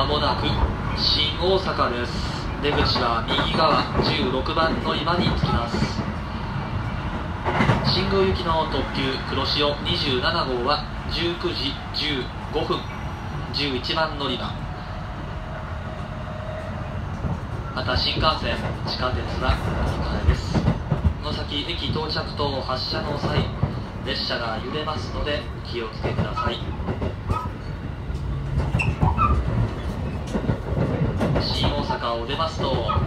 まもなく新大阪です。出口は右側16番の今に着きます。新宮行きの特急黒潮27号は19時15分11番乗り場、また新幹線地下鉄は乗り換えです。この先駅到着と発車の際、列車が揺れますので気をつけください。新大阪を出ますと大阪、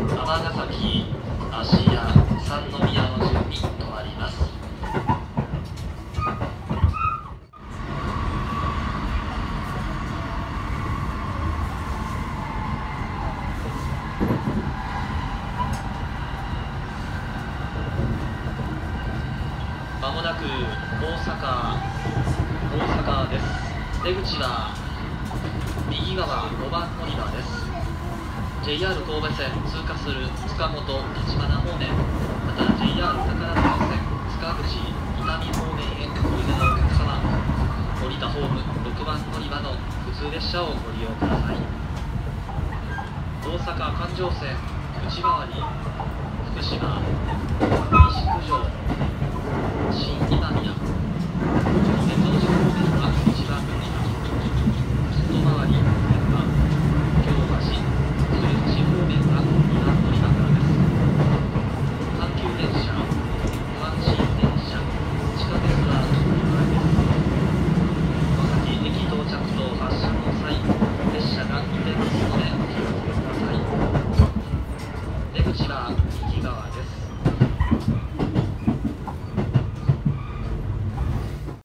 尼崎、芦屋、三宮の順に止まります。まもなく大阪です。出口は右側5番乗り場です。 JR 神戸線通過する塚本立花方面、また JR 宝塚線塚口伊丹方面へおいでのお客様、降りたホーム6番乗り場の普通列車をご利用ください。大阪環状線内回り福島西九条